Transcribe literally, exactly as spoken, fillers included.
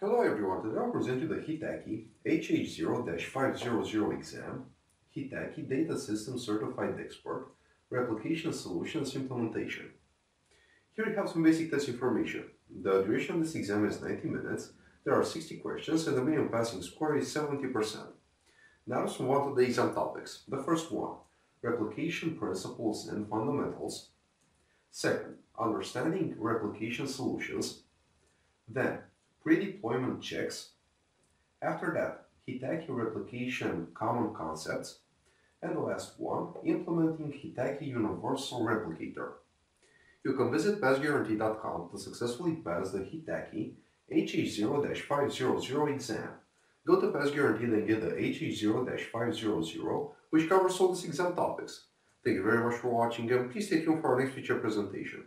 Hello everyone, today I'll present you the Hitachi H H zero five hundred exam, Hitachi Data Systems Certified Expert, Replication Solutions Implementation. Here you have some basic test information. The duration of this exam is ninety minutes, there are sixty questions and the minimum passing score is seventy percent. Now some one of the exam topics. The first one, replication principles and fundamentals. Second, understanding replication solutions. Then, pre-deployment checks. After that, Hitachi replication common concepts. And the last one, implementing Hitachi Universal Replicator. You can visit pass guarantee dot com to successfully pass the Hitachi H H zero five hundred exam. Go to pass guarantee and get the H H zero five hundred, which covers all these exam topics. Thank you very much for watching and please stay tuned for our next feature presentation.